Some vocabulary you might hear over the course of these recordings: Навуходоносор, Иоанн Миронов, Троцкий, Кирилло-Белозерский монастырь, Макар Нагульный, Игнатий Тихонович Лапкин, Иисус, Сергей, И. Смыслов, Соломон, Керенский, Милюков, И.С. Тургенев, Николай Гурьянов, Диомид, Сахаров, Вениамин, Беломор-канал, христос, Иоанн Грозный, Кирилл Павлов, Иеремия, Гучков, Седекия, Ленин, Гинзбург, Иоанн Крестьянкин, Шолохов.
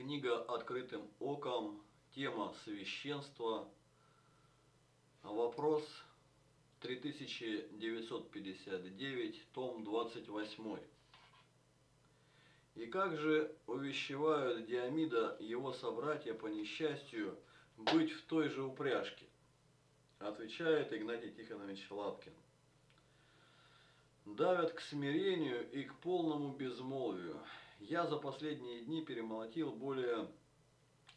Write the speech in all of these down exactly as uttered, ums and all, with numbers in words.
Книга «Открытым оком», тема «Священство», вопрос три тысячи девятьсот пятьдесят девять, том двадцать восемь. И как же увещевают Диомида его собратья по несчастью быть в той же упряжке? Отвечает Игнатий Тихонович Лапкин. Давят к смирению и к полному безмолвию. Я за последние дни перемолотил более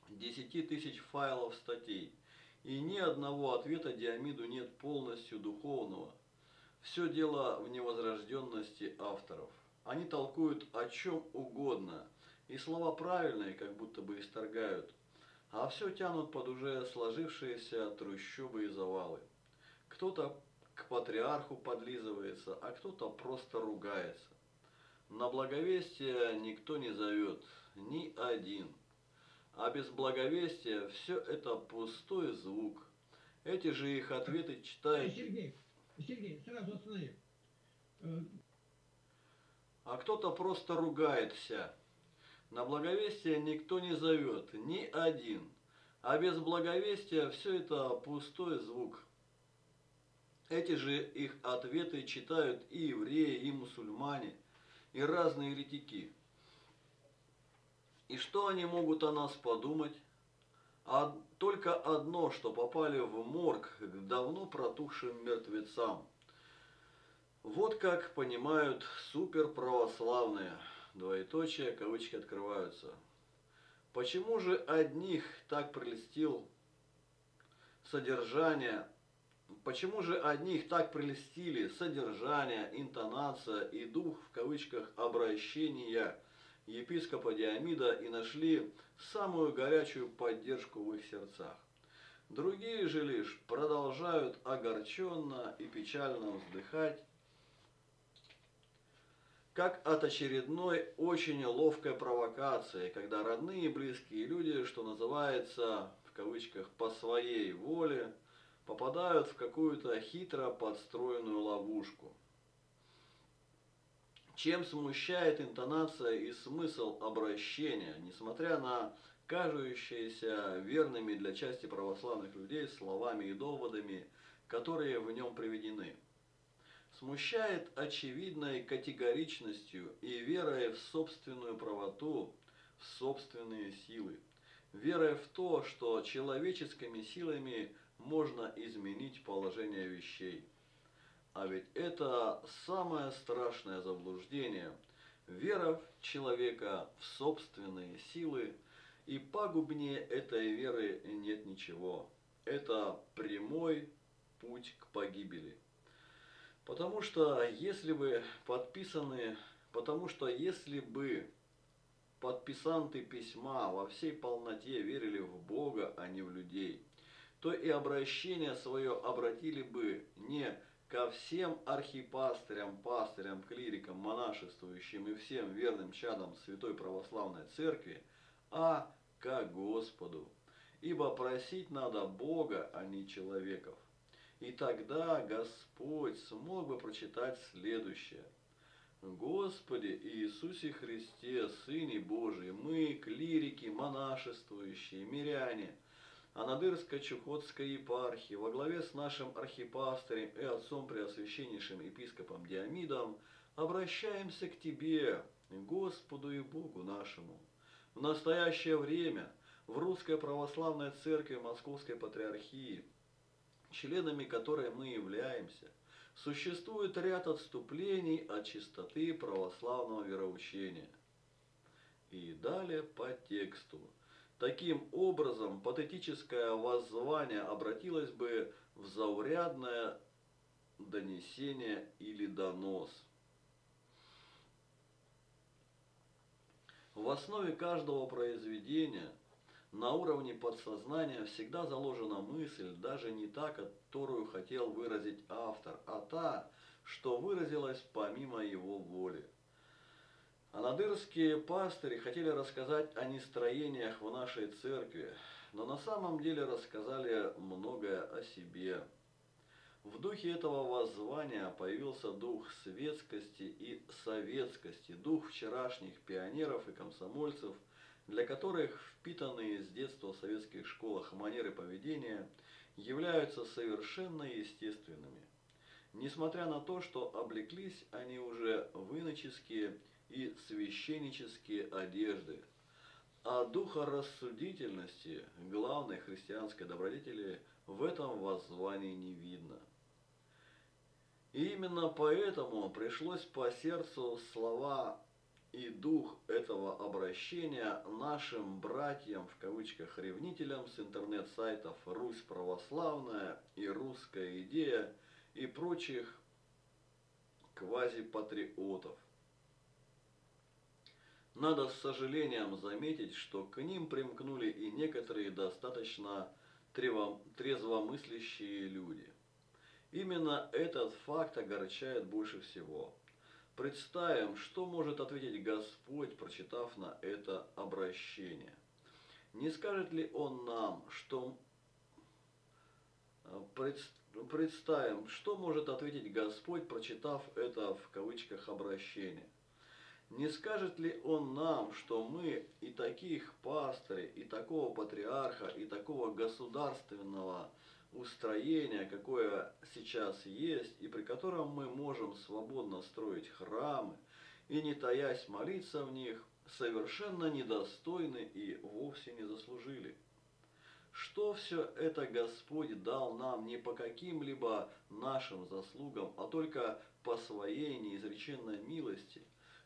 десяти тысяч файлов статей, и ни одного ответа Диомиду нет полностью духовного. Все дело в невозрожденности авторов. Они толкуют о чем угодно, и слова правильные как будто бы исторгают, а все тянут под уже сложившиеся трущобы и завалы. Кто-то к патриарху подлизывается, а кто-то просто ругается. На благовестие никто не зовет, ни один. А без благовестия все это пустой звук. Эти же их ответы читают... Сергей, Сергей, сразу останови. А кто-то просто ругается. На благовестие никто не зовет, ни один. А без благовестия все это пустой звук. Эти же их ответы читают и евреи, и мусульмане, и разные еретики. И что они могут о нас подумать? А только одно, что попали в морг к давно протухшим мертвецам. Вот как понимают суперправославные, двоеточие, кавычки открываются. Почему же одних так прелестил содержание? Почему же одних так прелестили содержание, интонация и дух в кавычках обращения епископа Диомида и нашли самую горячую поддержку в их сердцах? Другие же лишь продолжают огорченно и печально вздыхать, как от очередной очень ловкой провокации, когда родные и близкие люди, что называется в кавычках по своей воле, попадают в какую-то хитро подстроенную ловушку. Чем смущает интонация и смысл обращения, несмотря на кажущиеся верными для части православных людей словами и доводами, которые в нем приведены? Смущает очевидной категоричностью и верой в собственную правоту, в собственные силы, верой в то, что человеческими силами можно изменить положение вещей. А ведь это самое страшное заблуждение. Вера в человека, в собственные силы, и пагубнее этой веры нет ничего. Это прямой путь к погибели. Потому что если бы подписаны, потому что если бы подписанты письма во всей полноте верили в Бога, а не в людей, то и обращение свое обратили бы не ко всем архипастырям, пастырям, клирикам, монашествующим и всем верным чадам Святой Православной Церкви, а ко Господу, ибо просить надо Бога, а не человеков. И тогда Господь смог бы прочитать следующее. Господи Иисусе Христе, Сыне Божий, мы, клирики, монашествующие, миряне, Анадырско-Чукотской епархии во главе с нашим архипастырем и отцом преосвященнейшим епископом Диомидом обращаемся к Тебе, Господу и Богу нашему. В настоящее время в Русской Православной Церкви Московской Патриархии, членами которой мы являемся, существует ряд отступлений от чистоты православного вероучения. И далее по тексту. Таким образом, патетическое воззвание обратилось бы в заурядное донесение или донос. В основе каждого произведения на уровне подсознания всегда заложена мысль, даже не та, которую хотел выразить автор, а та, что выразилась помимо его воли. Анадырские пастыри хотели рассказать о нестроениях в нашей церкви, но на самом деле рассказали многое о себе. В духе этого воззвания появился дух светскости и советскости, дух вчерашних пионеров и комсомольцев, для которых впитанные с детства в советских школах манеры поведения являются совершенно естественными, несмотря на то, что облеклись они уже в иноческие и священнические одежды, а духа рассудительности главной христианской добродетели в этом воззвании не видно. И именно поэтому пришлось по сердцу слова и дух этого обращения нашим братьям, в кавычках, ревнителям с интернет-сайтов «Русь православная» и «Русская идея» и прочих квазипатриотов. Надо с сожалением заметить, что к ним примкнули и некоторые достаточно трезвомыслящие люди. Именно этот факт огорчает больше всего. Представим, что может ответить Господь, прочитав на это обращение. Не скажет ли Он нам, что... Представим, что может ответить Господь, прочитав это в кавычках обращение. Не скажет ли Он нам, что мы и таких пастырей, и такого патриарха, и такого государственного устроения, какое сейчас есть, и при котором мы можем свободно строить храмы, и не таясь молиться в них, совершенно недостойны и вовсе не заслужили? Что все это Господь дал нам не по каким-либо нашим заслугам, а только по Своей неизреченной милости,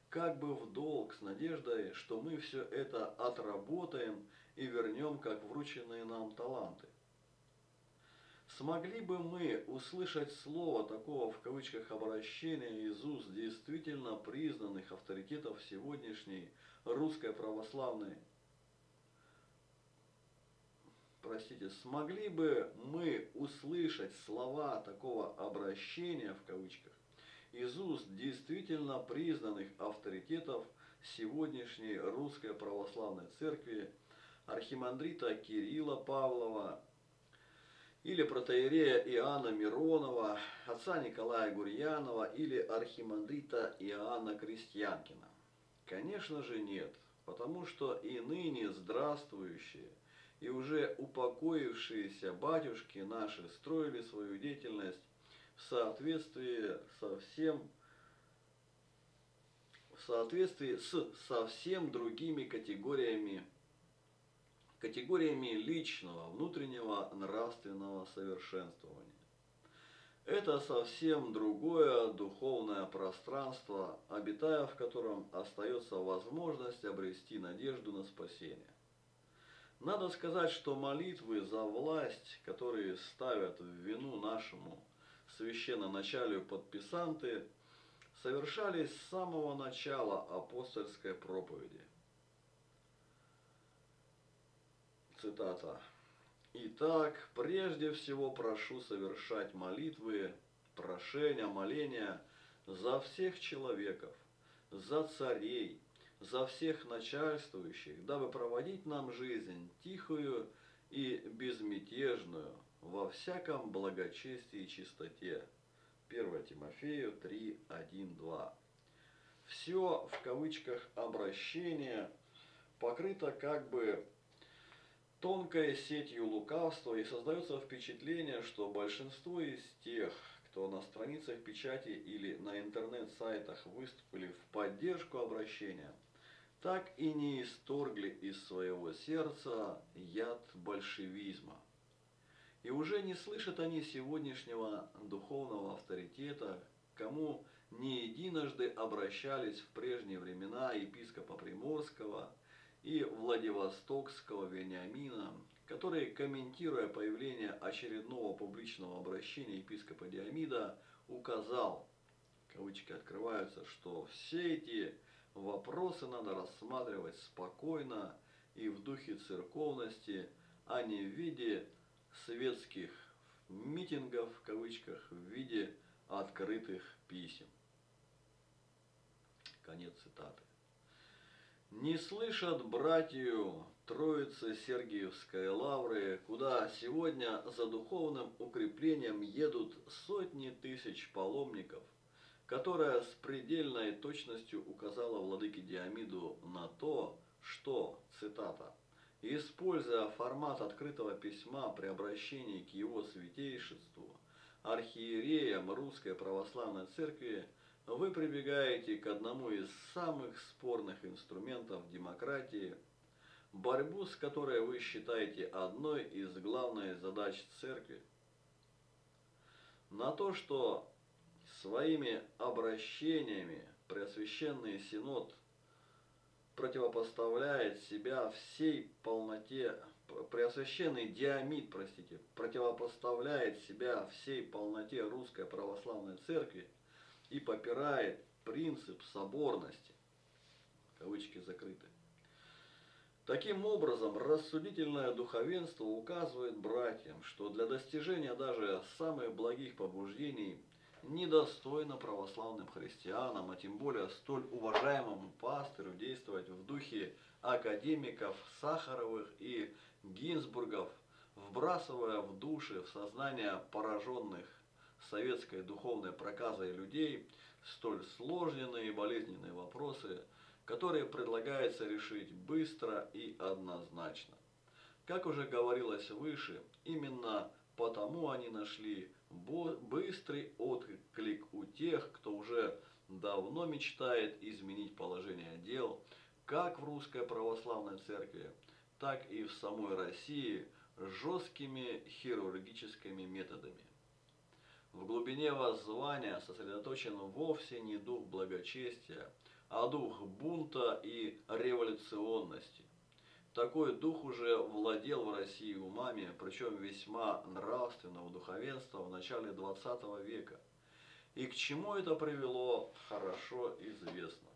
как бы в долг, с надеждой, что мы все это отработаем и вернем, как врученные нам таланты. Смогли бы мы услышать слово такого, в кавычках, обращения из уст действительно признанных авторитетов сегодняшней русской православной... Простите, смогли бы мы услышать слова такого обращения, в кавычках, из уст действительно признанных авторитетов сегодняшней Русской Православной Церкви, архимандрита Кирилла Павлова или протоиерея Иоанна Миронова, отца Николая Гурьянова или архимандрита Иоанна Крестьянкина? Конечно же нет, потому что и ныне здравствующие и уже упокоившиеся батюшки наши строили свою деятельность в соответствии со всем, в соответствии с совсем другими категориями, категориями личного, внутреннего, нравственного совершенствования. Это совсем другое духовное пространство, обитая в котором остается возможность обрести надежду на спасение. Надо сказать, что молитвы за власть, которые ставят в вину нашему священноначалию подписанты, совершались с самого начала апостольской проповеди. Цитата. «Итак, прежде всего прошу совершать молитвы, прошения, моления за всех человеков, за царей, за всех начальствующих, дабы проводить нам жизнь тихую и безмятежную во всяком благочестии и чистоте». первое Тимофею три, один, два. Все, в кавычках, обращение покрыто как бы тонкой сетью лукавства, и создается впечатление, что большинство из тех, кто на страницах печати или на интернет-сайтах выступили в поддержку обращения, так и не исторгли из своего сердца яд большевизма. И уже не слышат они сегодняшнего духовного авторитета, к кому не единожды обращались в прежние времена епископа Приморского и Владивостокского Вениамина, которые, комментируя появление очередного публичного обращения епископа Диомида, указал, кавычки открываются, что все эти вопросы надо рассматривать спокойно и в духе церковности, а не в виде светских митингов, в кавычках, в виде открытых писем. Конец цитаты. Не слышат братью Троицы Сергиевской лавры, куда сегодня за духовным укреплением едут сотни тысяч паломников, которая с предельной точностью указала владыке Диомиду на то, что, Цитата. «Используя формат открытого письма при обращении к его святейшеству, архиереям Русской Православной Церкви, вы прибегаете к одному из самых спорных инструментов демократии, борьбу с которой вы считаете одной из главных задач Церкви. На то, что своими обращениями Преосвященный Синод противопоставляет себя всей полноте, Преосвященный Диомид, простите, противопоставляет себя всей полноте Русской Православной Церкви и попирает принцип соборности». Кавычки закрыты. Таким образом, рассудительное духовенство указывает братьям, что для достижения даже самых благих побуждений недостойно православным христианам, а тем более столь уважаемому пастырю, действовать в духе академиков Сахаровых и Гинзбургов, вбрасывая в души, в сознание пораженных советской духовной проказой людей столь сложные и болезненные вопросы, которые предлагается решить быстро и однозначно. Как уже говорилось выше, именно потому они нашли быстрый отклик у тех, кто уже давно мечтает изменить положение дел как в Русской Православной Церкви, так и в самой России жесткими хирургическими методами. В глубине воззвания сосредоточен вовсе не дух благочестия, а дух бунта и революционности. Такой дух уже владел в России умами, причем весьма нравственного духовенства в начале двадцатого века. И к чему это привело, хорошо известно.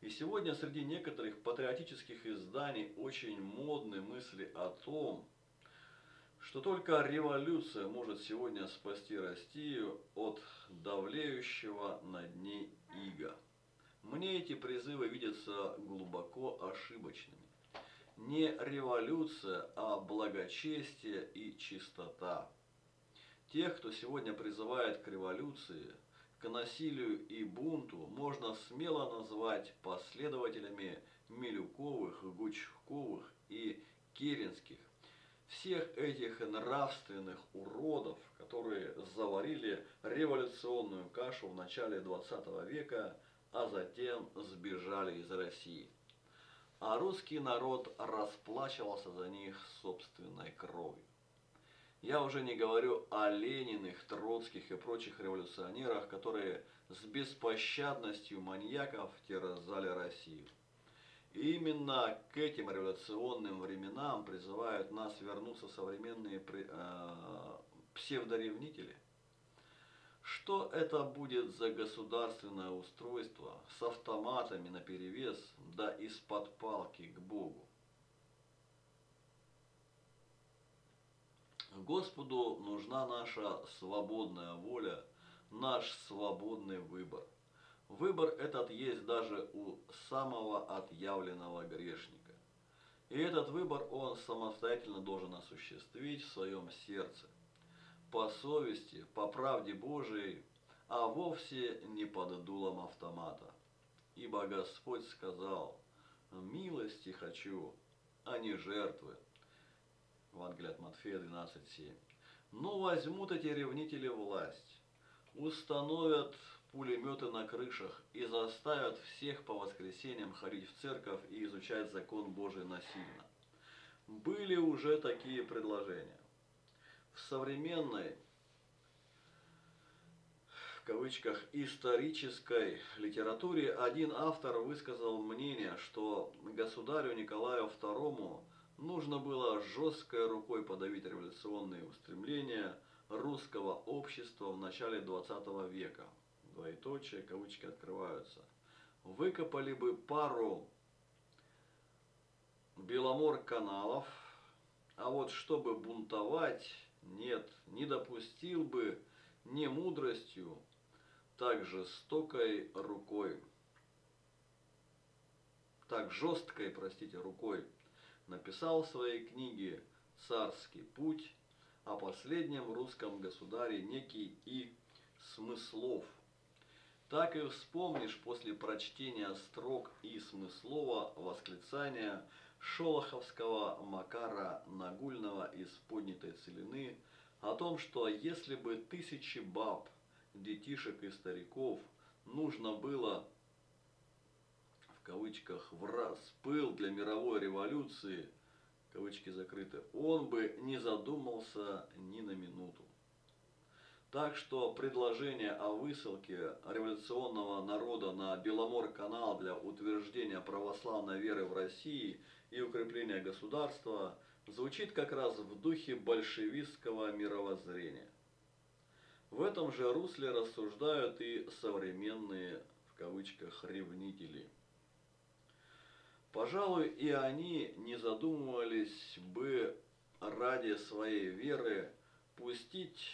И сегодня среди некоторых патриотических изданий очень модны мысли о том, что только революция может сегодня спасти Россию от давлеющего над ней ига. Мне эти призывы видятся глубоко ошибочными. Не революция, а благочестие и чистота. Тех, кто сегодня призывает к революции, к насилию и бунту, можно смело назвать последователями Милюковых, Гучковых и Керенских. Всех этих нравственных уродов, которые заварили революционную кашу в начале двадцатого века, а затем сбежали из России. А русский народ расплачивался за них собственной кровью. Я уже не говорю о Лениных, Троцких и прочих революционерах, которые с беспощадностью маньяков терзали Россию. И именно к этим революционным временам призывают нас вернуться современные э, псевдоревнители. Что это будет за государственное устройство с автоматами наперевес, да из-под палки к Богу? Господу нужна наша свободная воля, наш свободный выбор. Выбор этот есть даже у самого отъявленного грешника. И этот выбор он самостоятельно должен осуществить в своем сердце. По совести, по правде Божией, а вовсе не под дулом автомата. Ибо Господь сказал: «Милости хочу, а не жертвы». Евангелие от Матфея двенадцать семь. Но возьмут эти ревнители власть, установят пулеметы на крышах и заставят всех по воскресеньям ходить в церковь и изучать закон Божий насильно. Были уже такие предложения. В современной, в кавычках, исторической литературе один автор высказал мнение, что государю Николаю второму нужно было жесткой рукой подавить революционные устремления русского общества в начале двадцатого века. Двоеточие, кавычки открываются. Выкопали бы пару Беломор-каналов, а вот чтобы бунтовать, нет, не допустил бы ни мудростью, так жестокой рукой, так жесткой, простите, рукой, написал в своей книге «Царский путь» о последнем русском государе некий И. Смыслов. так и вспомнишь после прочтения строк И. Смыслова восклицания шолоховского Макара Нагульного из «Поднятой целины» о том, что если бы тысячи баб, детишек и стариков нужно было, в кавычках, в раз пыл для мировой революции, кавычки закрыты, он бы не задумался ни на минуту. Так что предложение о высылке революционного народа на Беломор-канал для утверждения православной веры в России и укрепления государства звучит как раз в духе большевистского мировоззрения. В этом же русле рассуждают и современные, в кавычках, ревнители. Пожалуй, и они не задумывались бы ради своей веры пустить,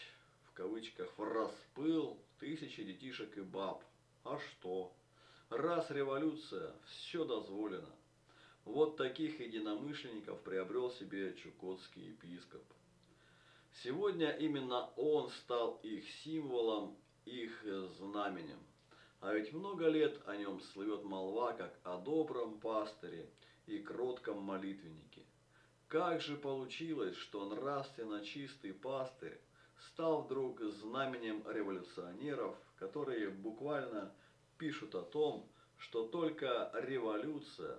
в кавычках, в распыл тысячи детишек и баб. А что? Раз революция, все дозволено. Вот таких единомышленников приобрел себе чукотский епископ. Сегодня именно он стал их символом, их знаменем. А ведь много лет о нем слывет молва, как о добром пастыре и кротком молитвеннике. Как же получилось, что нравственно чистый пастырь стал вдруг знаменем революционеров, которые буквально пишут о том, что только революция,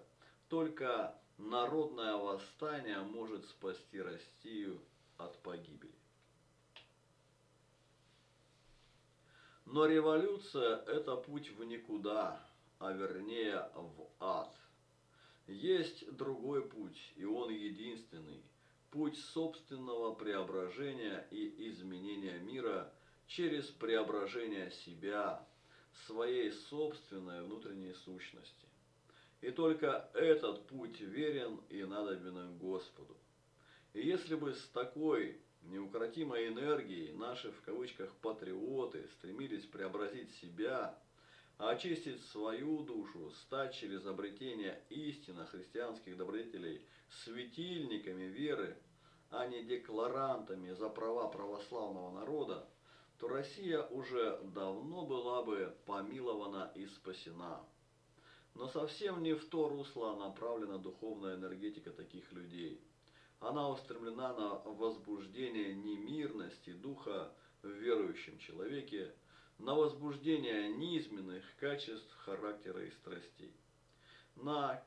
только народное восстание может спасти Россию от погибели. Но революция – это путь в никуда, а вернее в ад. Есть другой путь, и он единственный – путь собственного преображения и изменения мира через преображение себя, своей собственной внутренней сущности. И только этот путь верен и надобен Господу. И если бы с такой неукротимой энергией наши, в кавычках, патриоты стремились преобразить себя, очистить свою душу, стать через обретение истинно христианских добродетелей светильниками веры, а не декларантами за права православного народа, то Россия уже давно была бы помилована и спасена. Но совсем не в то русло направлена духовная энергетика таких людей. Она устремлена на возбуждение немирности духа в верующем человеке, на возбуждение низменных качеств характера и страстей, на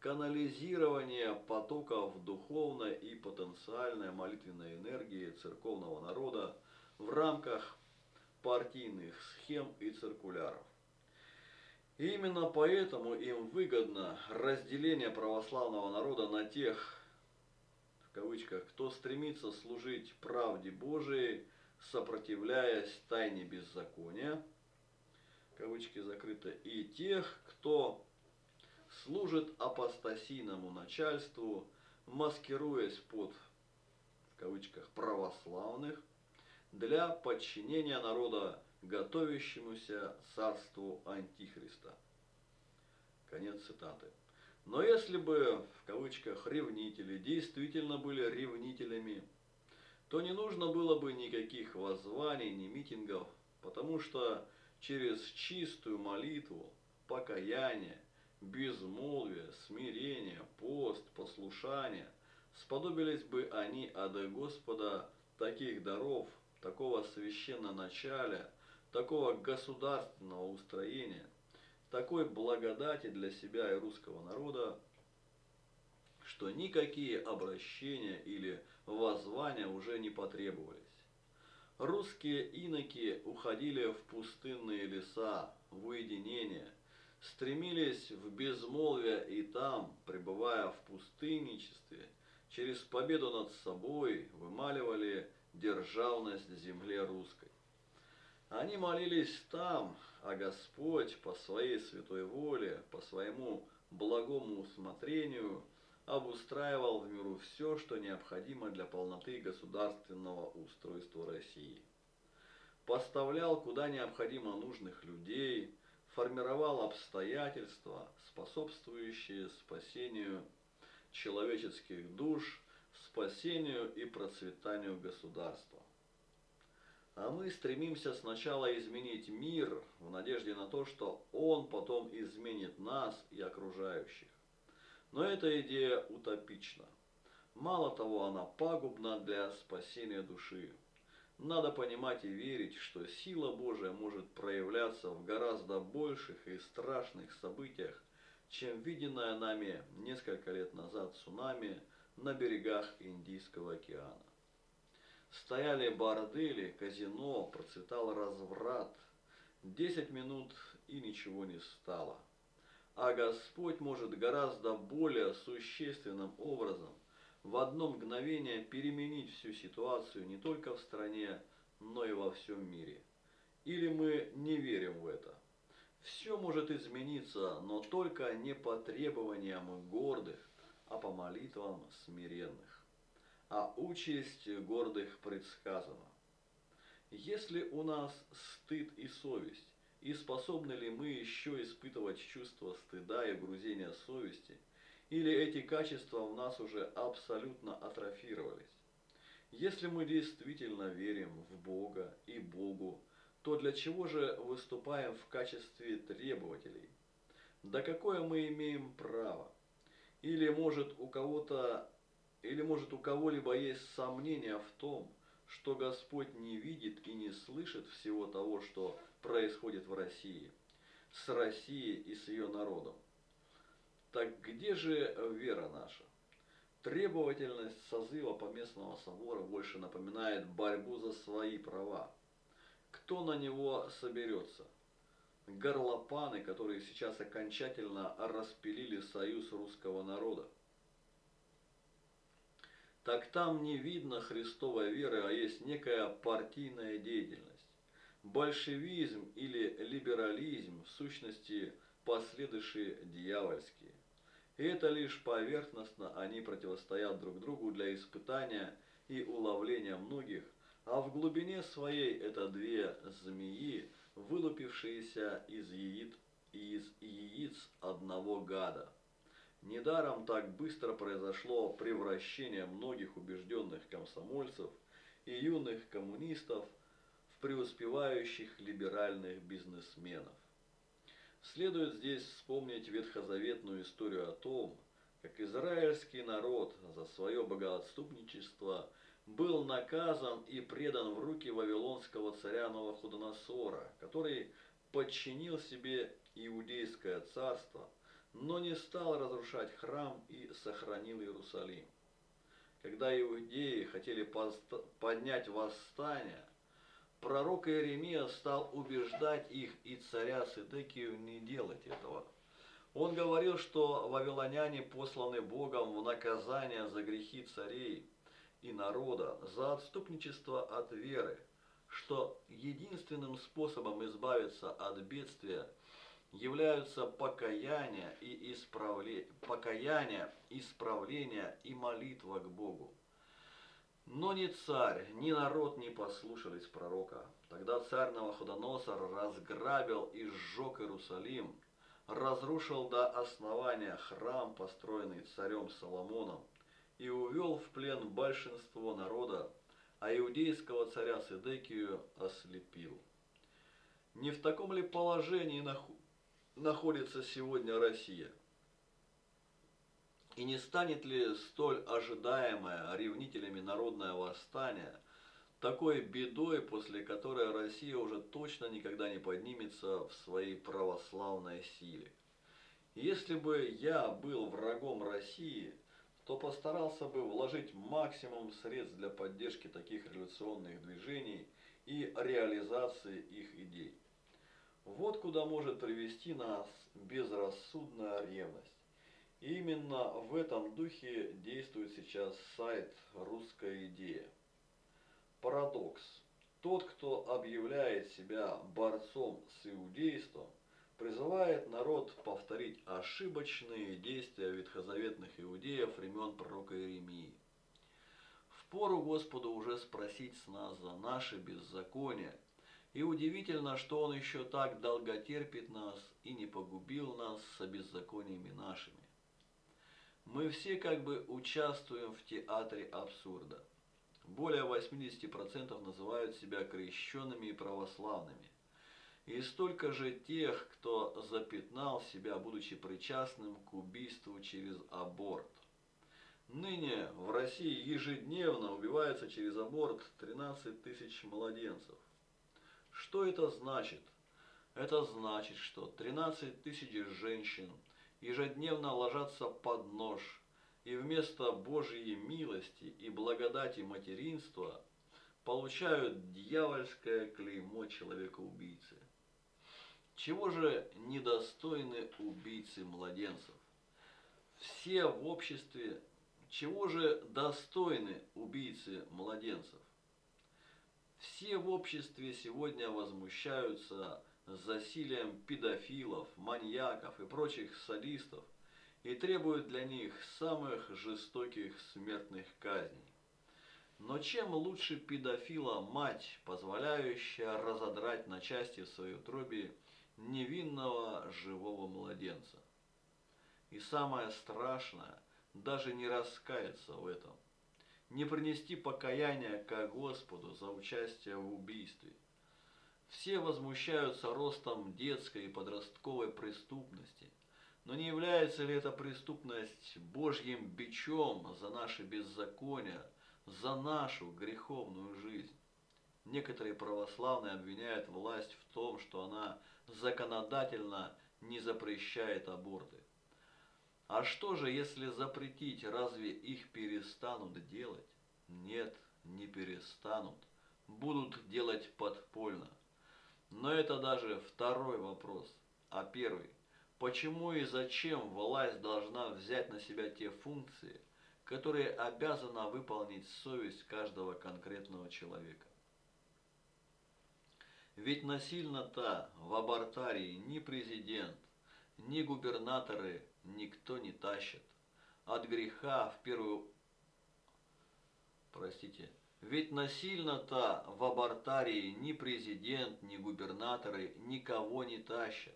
канализирование потоков духовной и потенциальной молитвенной энергии церковного народа в рамках партийных схем и циркуляров. И именно поэтому им выгодно разделение православного народа на тех, в кавычках, кто стремится служить правде Божией, сопротивляясь тайне беззакония, кавычки закрыты, и тех, кто служит апостасийному начальству, маскируясь под, в кавычках, православных, для подчинения народа готовящемуся царству Антихриста. Конец цитаты. Но если бы, в кавычках, ревнители действительно были ревнителями, то не нужно было бы никаких воззваний, ни митингов, потому что через чистую молитву, покаяние, безмолвие, смирение, пост, послушание сподобились бы они от Господа таких даров, такого священноначалия, такого государственного устроения, такой благодати для себя и русского народа, что никакие обращения или воззвания уже не потребовались. Русские иноки уходили в пустынные леса, в уединение, стремились в безмолвие и там, пребывая в пустынничестве, через победу над собой вымаливали державность земле русской. Они молились там, а Господь по своей святой воле, по своему благому усмотрению обустраивал в миру все, что необходимо для полноты государственного устройства России. Поставлял куда необходимо нужных людей, формировал обстоятельства, способствующие спасению человеческих душ, спасению и процветанию государства. А мы стремимся сначала изменить мир в надежде на то, что он потом изменит нас и окружающих. Но эта идея утопична. Мало того, она пагубна для спасения души. Надо понимать и верить, что сила Божия может проявляться в гораздо больших и страшных событиях, чем виденное нами несколько лет назад цунами на берегах Индийского океана. Стояли бордели, казино, процветал разврат. Десять минут и ничего не стало. А Господь может гораздо более существенным образом в одно мгновение переменить всю ситуацию не только в стране, но и во всем мире. Или мы не верим в это? Все может измениться, но только не по требованиям гордых, а по молитвам смиренных. А участь гордых предсказана. Если у нас стыд и совесть, и способны ли мы еще испытывать чувство стыда и грузения совести, или эти качества в нас уже абсолютно атрофировались? Если мы действительно верим в Бога и Богу, то для чего же выступаем в качестве требователей? Да какое мы имеем право? Или может у кого-то... Или, может, у кого-либо есть сомнения в том, что Господь не видит и не слышит всего того, что происходит в России, с Россией и с ее народом? Так где же вера наша? Требовательность созыва Поместного собора больше напоминает борьбу за свои права. Кто на него соберется? Горлопаны, которые сейчас окончательно распилили союз русского народа. Так там не видно христовой веры, а есть некая партийная деятельность. Большевизм или либерализм в сущности последующие дьявольские. И это лишь поверхностно они противостоят друг другу для испытания и уловления многих, а в глубине своей это две змеи, вылупившиеся из яиц, из яиц одного гада. Недаром так быстро произошло превращение многих убежденных комсомольцев и юных коммунистов в преуспевающих либеральных бизнесменов. Следует здесь вспомнить ветхозаветную историю о том, как израильский народ за свое богоотступничество был наказан и предан в руки вавилонского царя Навуходоносора, который подчинил себе иудейское царство, но не стал разрушать храм и сохранил Иерусалим. Когда иудеи хотели поднять восстание, пророк Иеремия стал убеждать их и царя Седекию не делать этого. Он говорил, что вавилоняне посланы Богом в наказание за грехи царей и народа, за отступничество от веры, что единственным способом избавиться от бедствия являются покаяние и исправление, покаяние, исправление и молитва к Богу. Но ни царь, ни народ не послушались пророка. Тогда царь Навуходоносор разграбил и сжег Иерусалим, разрушил до основания храм, построенный царем Соломоном, и увел в плен большинство народа, а иудейского царя Седекию ослепил. Не в таком ли положении находится? находится сегодня Россия? И не станет ли столь ожидаемое ревнителями народное восстание такой бедой, после которой Россия уже точно никогда не поднимется в своей православной силе? Если бы я был врагом России, то постарался бы вложить максимум средств для поддержки таких революционных движений и реализации их идей. Вот куда может привести нас безрассудная ревность. И именно в этом духе действует сейчас сайт «Русская идея». Парадокс. Тот, кто объявляет себя борцом с иудейством, призывает народ повторить ошибочные действия ветхозаветных иудеев времен пророка Иеремии. Впору Господу уже спросить с нас за наши беззакония, и удивительно, что Он еще так долго терпит нас и не погубил нас со беззакониями нашими. Мы все как бы участвуем в театре абсурда. Более восьмидесяти процентов называют себя крещенными и православными. И столько же тех, кто запятнал себя, будучи причастным к убийству через аборт. Ныне в России ежедневно убивается через аборт тринадцать тысяч младенцев. Что это значит? Это значит, что тринадцать тысяч женщин ежедневно ложатся под нож, и вместо Божьей милости и благодати материнства получают дьявольское клеймо человека-убийцы. Чего же недостойны убийцы младенцев? Все в обществе... Чего же достойны убийцы младенцев? Все в обществе сегодня возмущаются засилием педофилов, маньяков и прочих садистов и требуют для них самых жестоких смертных казней. Но чем лучше педофила мать, позволяющая разодрать на части в своей утробе невинного живого младенца? И самое страшное, даже не раскаяться в этом, не принести покаяния ко Господу за участие в убийстве. Все возмущаются ростом детской и подростковой преступности, но не является ли эта преступность Божьим бичом за наши беззакония, за нашу греховную жизнь? Некоторые православные обвиняют власть в том, что она законодательно не запрещает аборты. А что же, если запретить, разве их перестанут делать? Нет, не перестанут. Будут делать подпольно. Но это даже второй вопрос. А первый. Почему и зачем власть должна взять на себя те функции, которые обязана выполнить совесть каждого конкретного человека? Ведь насильно-то в абортарии ни президент, ни губернаторы никто не тащит. От греха в первую... Простите. Ведь насильно-то в абортарии ни президент, ни губернаторы никого не тащат.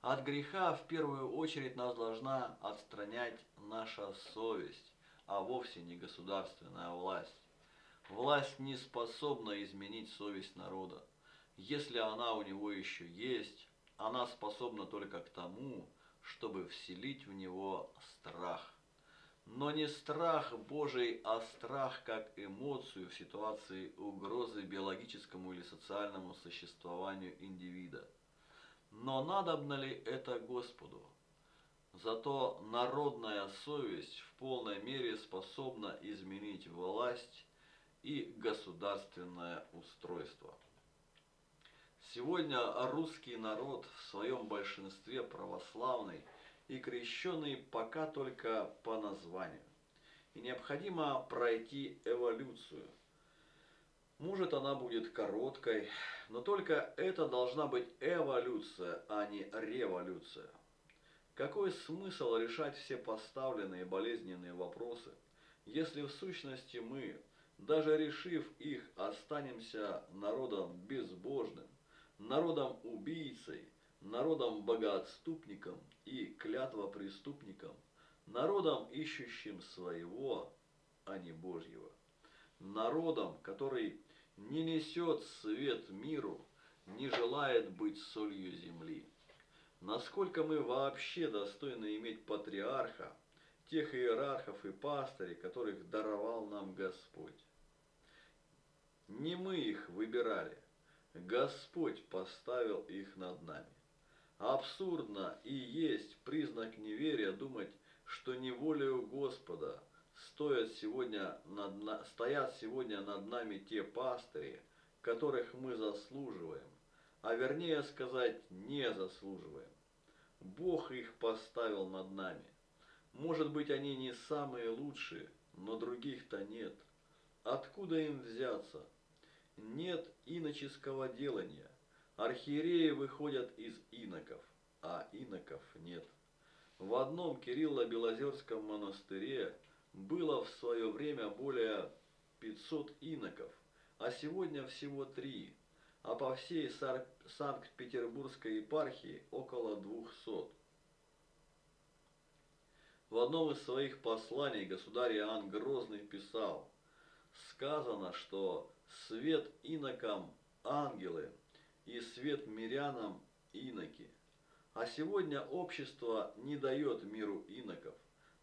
От греха в первую очередь нас должна отстранять наша совесть, а вовсе не государственная власть. Власть не способна изменить совесть народа. Если она у него еще есть, она способна только к тому, чтобы вселить в него страх. Но не страх Божий, а страх как эмоцию в ситуации угрозы биологическому или социальному существованию индивида. Но надобно ли это Господу? Зато народная совесть в полной мере способна изменить власть и государственное устройство. Сегодня русский народ в своем большинстве православный и крещенный пока только по названию. И необходимо пройти эволюцию. Может, она будет короткой, но только это должна быть эволюция, а не революция. Какой смысл решать все поставленные болезненные вопросы, если в сущности мы, даже решив их, останемся народом безбожным, народом-убийцей, народом-богоотступником и клятвопреступником, народом, ищущим своего, а не Божьего? Народом, который не несет свет миру, не желает быть солью земли. Насколько мы вообще достойны иметь патриарха, тех иерархов и пастырей, которых даровал нам Господь? Не мы их выбирали, Господь поставил их над нами. Абсурдно и есть признак неверия думать, что неволею Господа Стоят сегодня над, стоят сегодня над нами те пастыри, которых мы заслуживаем, а вернее сказать, не заслуживаем. Бог их поставил над нами. Может быть, они не самые лучшие, но других-то нет. Откуда им взяться? Нет иноческого делания. Архиереи выходят из иноков, а иноков нет. В одном Кирилло-Белозерском монастыре было в свое время более пятисот иноков, а сегодня всего три, а по всей Санкт-Петербургской епархии около двухсот. В одном из своих посланий государь Иоанн Грозный писал: сказано, что свет инокам ангелы и свет мирянам иноки. А сегодня общество не дает миру иноков,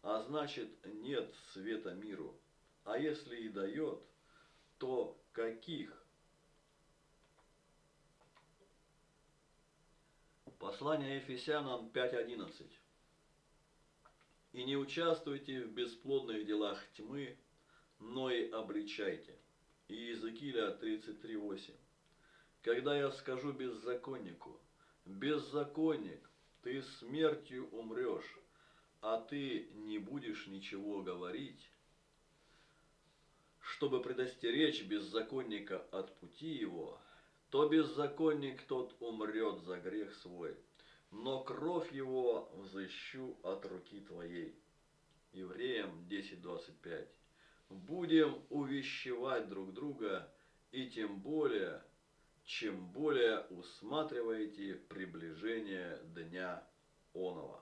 а значит нет света миру. А если и дает, то каких? Послание Ефесянам пять одиннадцать. «И не участвуйте в бесплодных делах тьмы, но и обличайте». Иезекииля тридцать три восемь. «Когда я скажу беззаконнику, беззаконник, ты смертью умрешь, а ты не будешь ничего говорить, чтобы предостеречь беззаконника от пути его, то беззаконник тот умрет за грех свой, но кровь его взыщу от руки твоей». Евреям десять двадцать пять. Будем увещевать друг друга, и тем более, чем более усматриваете приближение дня оного.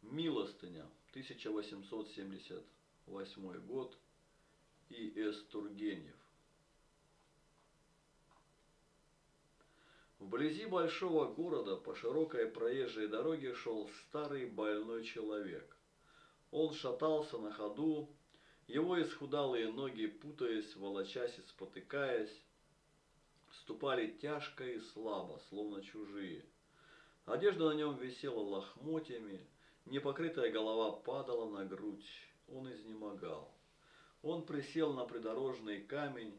Милостыня, тысяча восемьсот семьдесят восьмой год, И.С. Тургенев. Вблизи большого города по широкой проезжей дороге шел старый больной человек. Он шатался на ходу, его исхудалые ноги, путаясь, волочась и спотыкаясь, ступали тяжко и слабо, словно чужие. Одежда на нем висела лохмотьями, непокрытая голова падала на грудь, он изнемогал. Он присел на придорожный камень,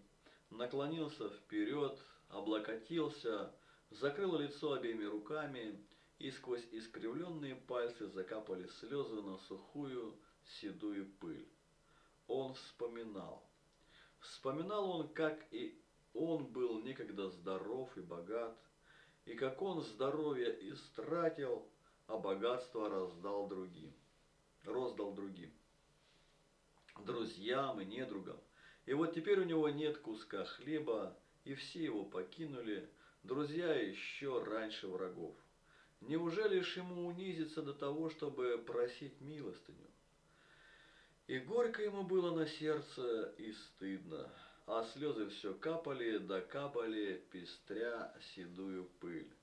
наклонился вперед, облокотился, закрыл лицо обеими руками, и сквозь искривленные пальцы закапали слезы на сухую седую пыль. Он вспоминал. Вспоминал он, как и он был некогда здоров и богат, и как он здоровье истратил, а богатство раздал другим, роздал другим, друзьям и недругам. И вот теперь у него нет куска хлеба, и все его покинули, друзья еще раньше врагов. Неужели ж ему унизиться до того, чтобы просить милостыню? И горько ему было на сердце, и стыдно, а слезы все капали да капали, пестря седую пыль.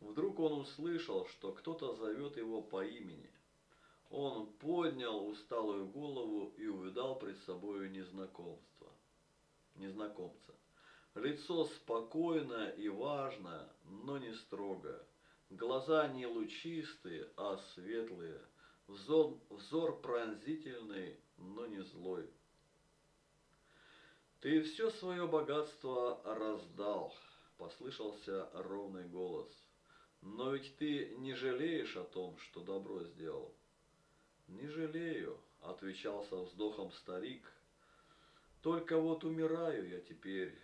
Вдруг он услышал, что кто-то зовет его по имени. Он поднял усталую голову и увидал пред собою незнакомца. незнакомца. Лицо спокойно и важно, но не строго. Глаза не лучистые, а светлые. Взор, взор пронзительный, но не злой. «Ты все свое богатство раздал», – послышался ровный голос. «Но ведь ты не жалеешь о том, что добро сделал?» «Не жалею», – отвечал со вздохом старик. «Только вот умираю я теперь.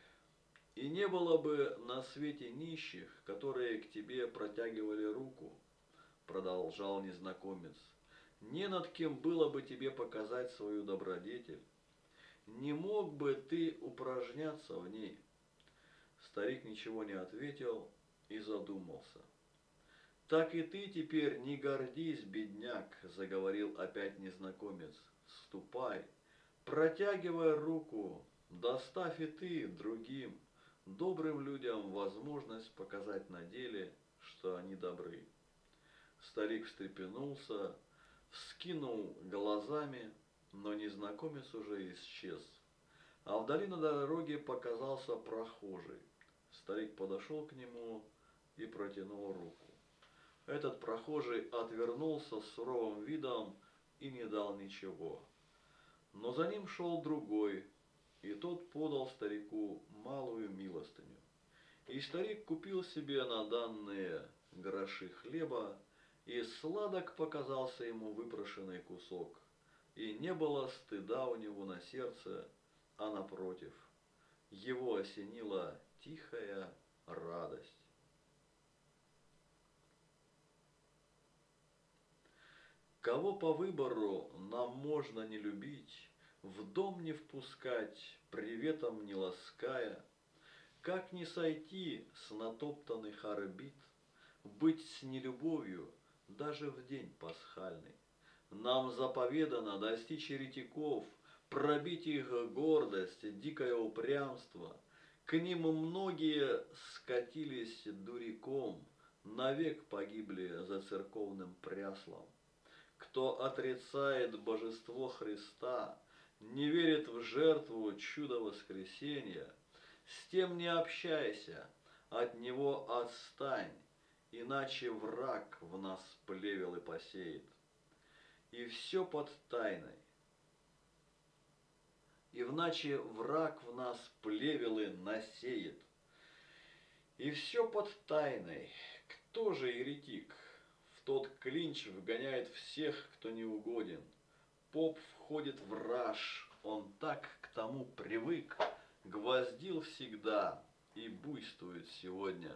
И не было бы на свете нищих, которые к тебе протягивали руку», – продолжал незнакомец. «Не над кем было бы тебе показать свою добродетель. Не мог бы ты упражняться в ней». Старик ничего не ответил и задумался. «Так и ты теперь не гордись, бедняк», – заговорил опять незнакомец. «Ступай, протягивай руку, доставь и ты другим, добрым людям, возможность показать на деле, что они добры». Старик встрепенулся, вскинул глазами, но незнакомец уже исчез. А вдали на дороге показался прохожий. Старик подошел к нему и протянул руку. Этот прохожий отвернулся с суровым видом и не дал ничего. Но за ним шел другой, и тот подал старику малую милостыню. И старик купил себе на данные гроши хлеба, и сладок показался ему выпрошенный кусок. И не было стыда у него на сердце, а напротив, его осенила тихая радость. Кого по выбору нам можно не любить, в дом не впускать, приветом не лаская? Как не сойти с натоптанных орбит, быть с нелюбовью даже в день пасхальный. Нам заповедано достичь еретиков, пробить их гордость, дикое упрямство. К ним многие скатились дуриком, навек погибли за церковным пряслом. Кто отрицает божество Христа, не верит в жертву чуда воскресения, с тем не общайся, от него отстань, иначе враг в нас плевел и посеет. И все под тайной. Иначе враг в нас плевелы насеет. И все под тайной. Кто же еретик? В тот клинч вгоняет всех, кто не угоден. Поп входит в раж. Он так к тому привык. Гвоздил всегда и буйствует сегодня.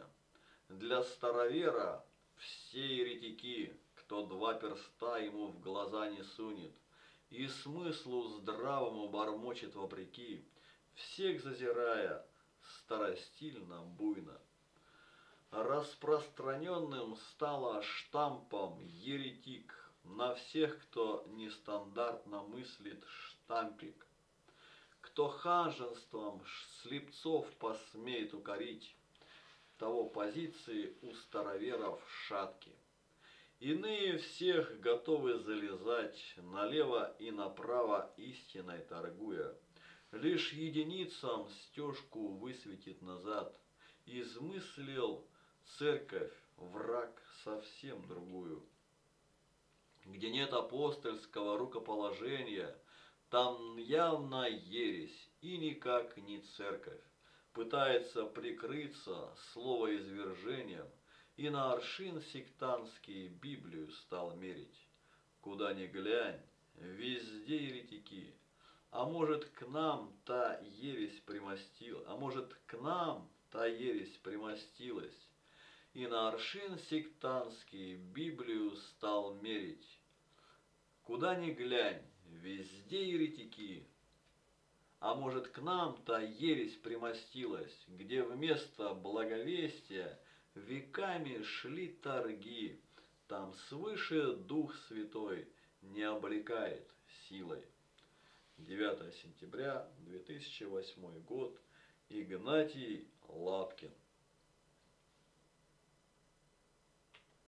Для старовера все еретики, кто два перста ему в глаза не сунет, и смыслу здравому бормочет вопреки, всех зазирая старостильно буйно. Распространенным стало штампом еретик на всех, кто нестандартно мыслит штампик, кто ханженством слепцов посмеет укорить, того позиции у староверов шатки. Иные всех готовы залезать налево и направо, истиной торгуя. Лишь единицам стежку высветит назад. Измыслил церковь враг совсем другую. Где нет апостольского рукоположения, там явно ересь и никак не церковь. Пытается прикрыться словоизвержением, и на аршин сектантский Библию стал мерить. Куда ни глянь, везде еретики. А может, к нам та ересь примостила, а может, к нам та ересь примостилась, и на аршин сектантский Библию стал мерить. Куда ни глянь, везде еретики. А может, к нам та ересь примостилась, где вместо благовестия веками шли торги, там свыше Дух Святой не облекает силой. девятое сентября две тысячи восьмой год. Игнатий Лапкин.